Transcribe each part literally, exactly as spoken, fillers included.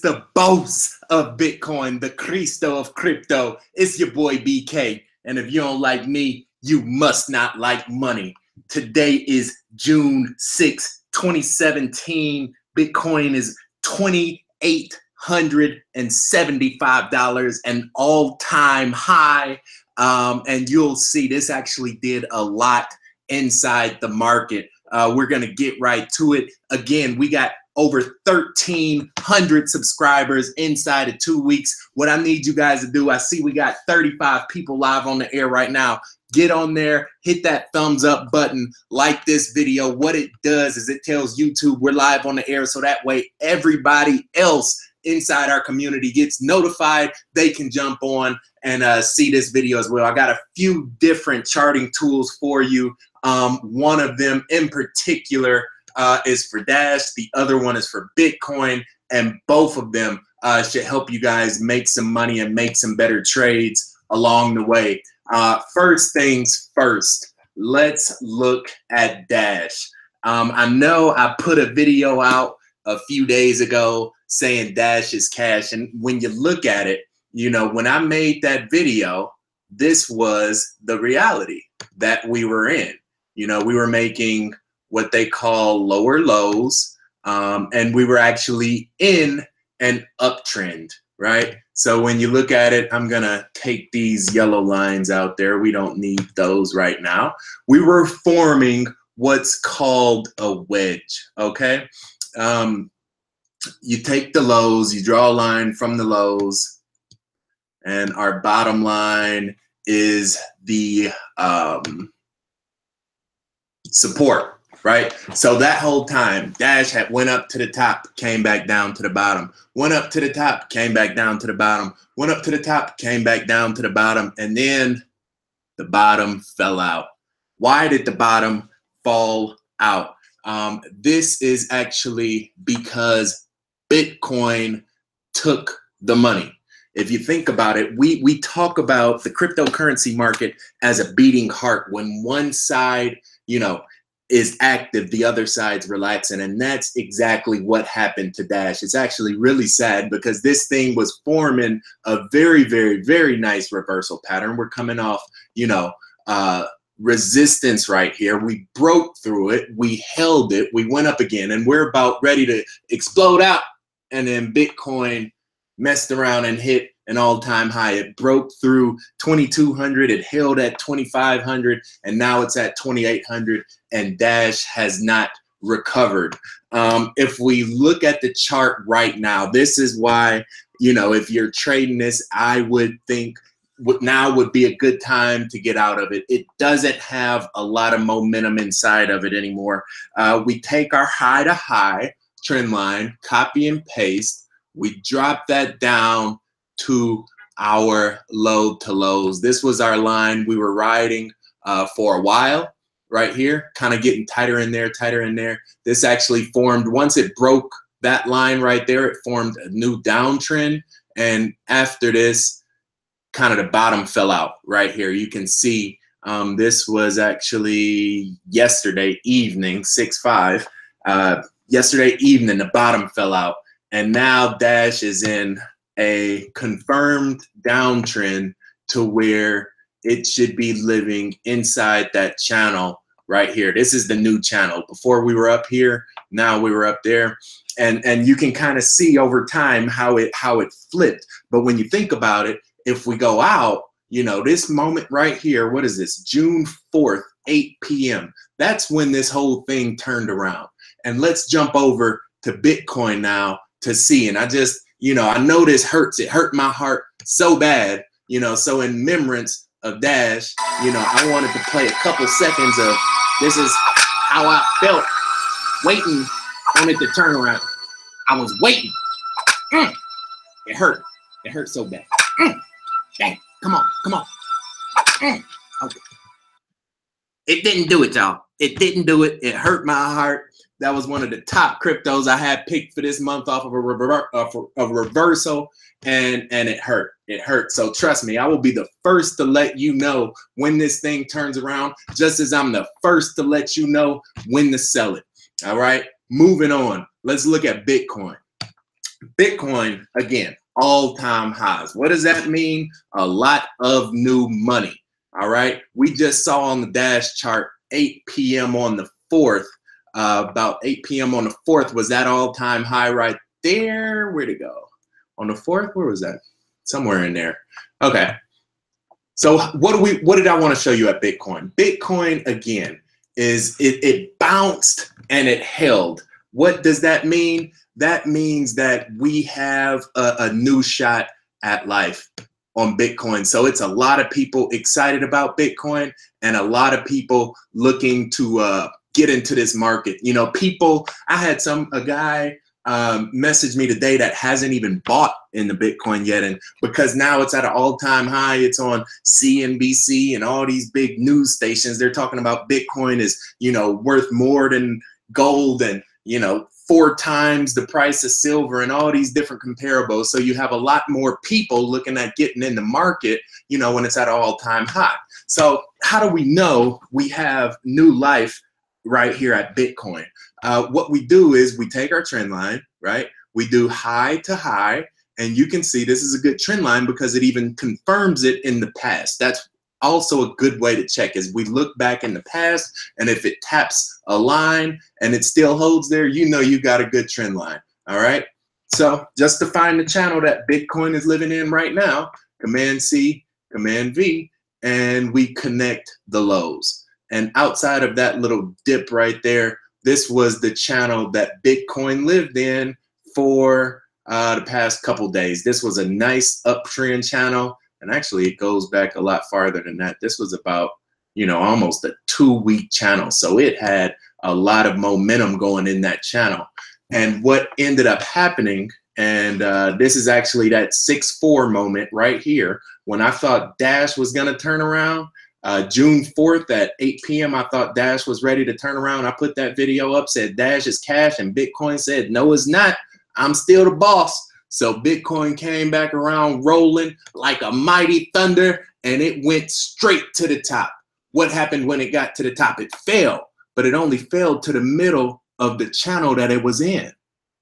It's the boss of Bitcoin, the Cristo of crypto. It's your boy B K. And if you don't like me, you must not like money. Today is June sixth, twenty seventeen. Bitcoin is twenty-eight hundred seventy-five dollars, an all-time high. Um, and you'll see this actually did a lot inside the market. Uh, we're going to get right to it. Again, we got over thirteen hundred subscribers inside of two weeks. What I need you guys to do, I see we got thirty-five people live on the air right now. Get on there, hit that thumbs up button, like this video. What it does is it tells YouTube we're live on the air, so that way everybody else inside our community gets notified. They can jump on and uh, see this video as well. I got a few different charting tools for you. Um, one of them in particular uh, is for Dash. The other one is for Bitcoin, and both of them uh, should help you guys make some money and make some better trades along the way. Uh, first things first, let's look at Dash. Um, I know I put a video out a few days ago saying Dash is cash. And when you look at it, you know, when I made that video, this was the reality that we were in. You know, we were making what they call lower lows, um, and we were actually in an uptrend, right? So when you look at it, I'm gonna take these yellow lines out there. We don't need those right now. We were forming what's called a wedge, okay? Um, you take the lows, you draw a line from the lows, and our bottom line is the um, support, right? So that whole time, Dash had went up to the top, came back down to the bottom, went up to the top, came back down to the bottom, went up to the top, came back down to the bottom, and then the bottom fell out. Why did the bottom fall out? Um, this is actually because Bitcoin took the money. If you think about it, we, we talk about the cryptocurrency market as a beating heart. When one side, you know, is active, the other side's relaxing. And that's exactly what happened to Dash. It's actually really sad because this thing was forming a very, very, very nice reversal pattern. We're coming off, you know, uh, resistance right here. We broke through it, we held it, we went up again, and we're about ready to explode out. And then Bitcoin messed around and hit an all-time high. It broke through twenty-two hundred, it held at twenty-five hundred, and now it's at twenty-eight hundred, and Dash has not recovered. Um, if we look at the chart right now, this is why, you know, if you're trading this, I would think What now would be a good time to get out of it. It doesn't have a lot of momentum inside of it anymore. Uh, we take our high to high trend line, copy and paste. We drop that down to our low to lows. This was our line we were riding uh, for a while right here, kind of getting tighter in there, tighter in there. This actually formed, once it broke that line right there, it formed a new downtrend. And after this, kind of the bottom fell out right here. You can see um, this was actually yesterday evening, six five. Uh, yesterday evening, the bottom fell out. And now Dash is in a confirmed downtrend to where it should be living inside that channel right here. This is the new channel. Before we were up here, now we were up there. And, and you can kind of see over time how it, how it flipped. But when you think about it, if we go out, you know, this moment right here, what is this? June fourth, eight p m That's when this whole thing turned around. And let's jump over to Bitcoin now to see. And I just, you know, I know this hurts. It hurt my heart so bad, you know. So in remembrance of Dash, you know, I wanted to play a couple seconds of this is how I felt waiting on it to turn around. I was waiting. Mm. It hurt. It hurt so bad. Mm. Dang, come on, come on. Mm. Okay. It didn't do it, y'all. It didn't do it. It hurt my heart. That was one of the top cryptos I had picked for this month off of a, rever off of a reversal, and, and it hurt. It hurt. So trust me, I will be the first to let you know when this thing turns around, just as I'm the first to let you know when to sell it. All right, moving on. Let's look at Bitcoin. Bitcoin, again, all-time highs. What does that mean? A lot of new money. All right. We just saw on the Dash chart, eight p m on the fourth, uh, about eight p m on the fourth was that all-time high right there. Where'd it go? On the fourth, where was that? Somewhere in there. Okay. So what do we? What did I want to show you at Bitcoin? Bitcoin, again, is it, it bounced and it held. What does that mean? That means that we have a, a new shot at life on Bitcoin. So it's a lot of people excited about Bitcoin and a lot of people looking to uh, get into this market. You know, people, I had some, a guy um, message me today that hasn't even bought in the Bitcoin yet. And because now it's at an all time high, it's on C N B C and all these big news stations. They're talking about Bitcoin is, you know, worth more than gold and, you know, four times the price of silver and all these different comparables. So you have a lot more people looking at getting in the market, you know, when it's at an all-time high. So how do we know we have new life right here at Bitcoin? Uh, what we do is we take our trend line, right? We do high to high, and you can see this is a good trend line because it even confirms it in the past. That's also a good way to check is we look back in the past, and if it taps a line and it still holds there, you know you got a good trend line. All right. So just to find the channel that Bitcoin is living in right now, Command C, Command V, and we connect the lows. And outside of that little dip right there, this was the channel that Bitcoin lived in for uh, the past couple days. This was a nice uptrend channel. And actually, it goes back a lot farther than that. This was about, you know, almost a two-week channel. So it had a lot of momentum going in that channel. And what ended up happening, and uh, this is actually that six four moment right here, when I thought Dash was going to turn around. Uh, June fourth at eight p m, I thought Dash was ready to turn around. I put that video up, said Dash is cash, and Bitcoin said, no, it's not. I'm still the boss. So Bitcoin came back around rolling like a mighty thunder, and it went straight to the top. What happened when it got to the top? It fell, but it only fell to the middle of the channel that it was in.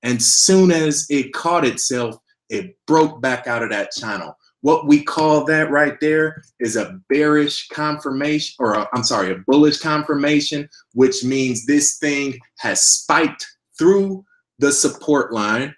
And soon as it caught itself, it broke back out of that channel. What we call that right there is a bearish confirmation, or a, I'm sorry, a bullish confirmation, which means this thing has spiked through the support line.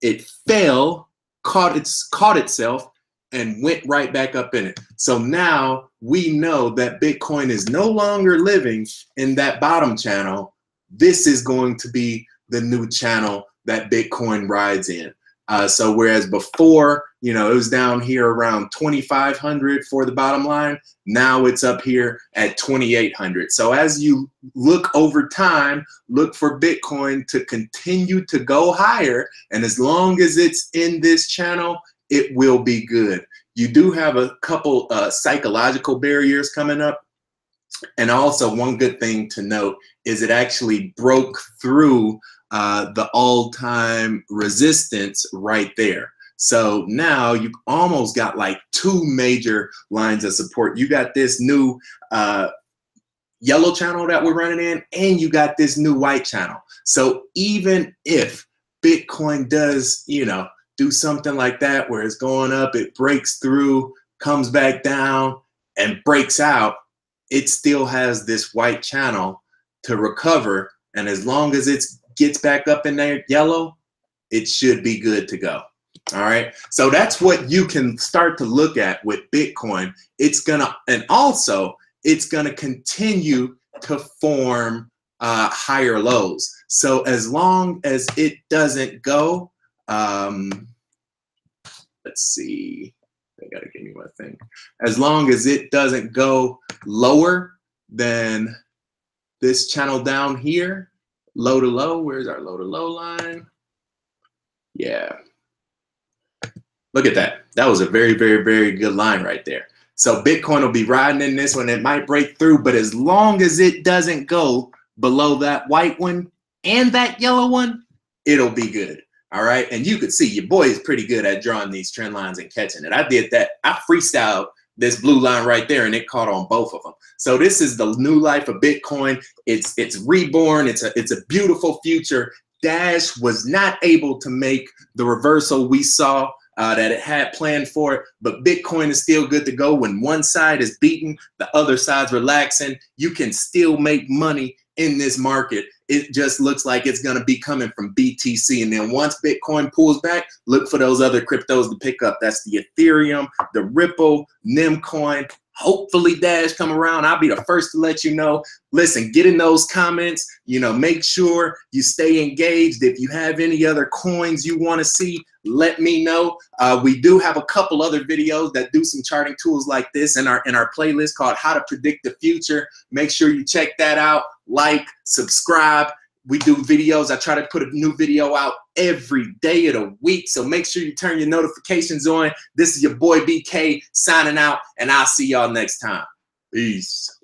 It fell, caught its caught itself, and went right back up in it. So now we know that Bitcoin is no longer living in that bottom channel. This is going to be the new channel that Bitcoin rides in. Uh, so whereas before, you know, it was down here around twenty-five hundred for the bottom line, now it's up here at twenty-eight hundred. So as you look over time, look for Bitcoin to continue to go higher. And as long as it's in this channel, it will be good. You do have a couple uh, psychological barriers coming up. And also one good thing to note is it actually broke through Uh, the all-time resistance right there. So now you almost got like two major lines of support. You got this new uh, yellow channel that we're running in, and you got this new white channel. So even if Bitcoin does, you know, do something like that where it's going up, it breaks through, comes back down, and breaks out, it still has this white channel to recover. And as long as it's gets back up in there yellow, it should be good to go. All right. So that's what you can start to look at with Bitcoin. It's gonna, and also it's gonna continue to form uh, higher lows. So as long as it doesn't go, um, let's see, they gotta give me my thing. As long as it doesn't go lower than this channel down here, low to low, where's our low to low line? Yeah. Look at that. That was a very, very, very good line right there. So Bitcoin will be riding in this one. It might break through, but as long as it doesn't go below that white one and that yellow one, it'll be good. All right. And you could see your boy is pretty good at drawing these trend lines and catching it. I did that. I freestyled this blue line right there, and it caught on both of them. So this is the new life of Bitcoin. It's it's reborn. It's a it's a beautiful future. Dash was not able to make the reversal we saw uh, that it had planned for it, but Bitcoin is still good to go. When one side is beaten, the other side's relaxing, you can still make money in this market. It just looks like it's going to be coming from B T C. And then once Bitcoin pulls back, look for those other cryptos to pick up. That's the Ethereum, the Ripple, nimcoin. Hopefully Dash come around. I'll be the first to let you know. Listen, get in those comments. You know, make sure you stay engaged. If you have any other coins you want to see, let me know. Uh, we do have a couple other videos that do some charting tools like this in our in our playlist called How to Predict the Future. Make sure you check that out. Like, subscribe. We do videos. I try to put a new video out every day of the week. So make sure you turn your notifications on. This is your boy B K signing out, and I'll see y'all next time. Peace.